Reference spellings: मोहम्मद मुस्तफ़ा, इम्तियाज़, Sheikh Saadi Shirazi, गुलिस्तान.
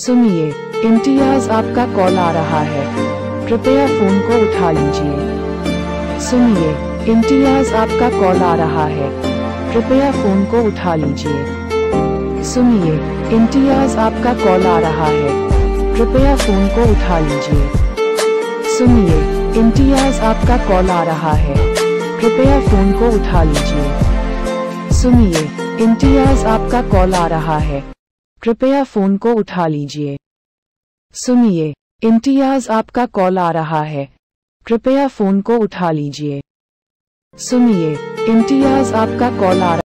सुनिए, इम्तियाज़ आपका कॉल आ रहा है, कृपया फोन को उठा लीजिए। सुनिए, इम्तियाज़ आपका कॉल आ रहा है, कृपया फोन को उठा लीजिए। सुनिए, इम्तियाज़ आपका कॉल आ रहा है, कृपया फोन को उठा लीजिए। सुनिए, इम्तियाज़ आपका कॉल आ रहा है, कृपया फोन को उठा लीजिए। सुनिए, इम्तियाज़ आपका कॉल आ रहा है, कृपया फोन को उठा लीजिए। सुनिए, इम्तियाज़ आपका कॉल आ रहा है, कृपया फोन को उठा लीजिए। सुनिए, इम्तियाज़ आपका कॉल आ रहा है।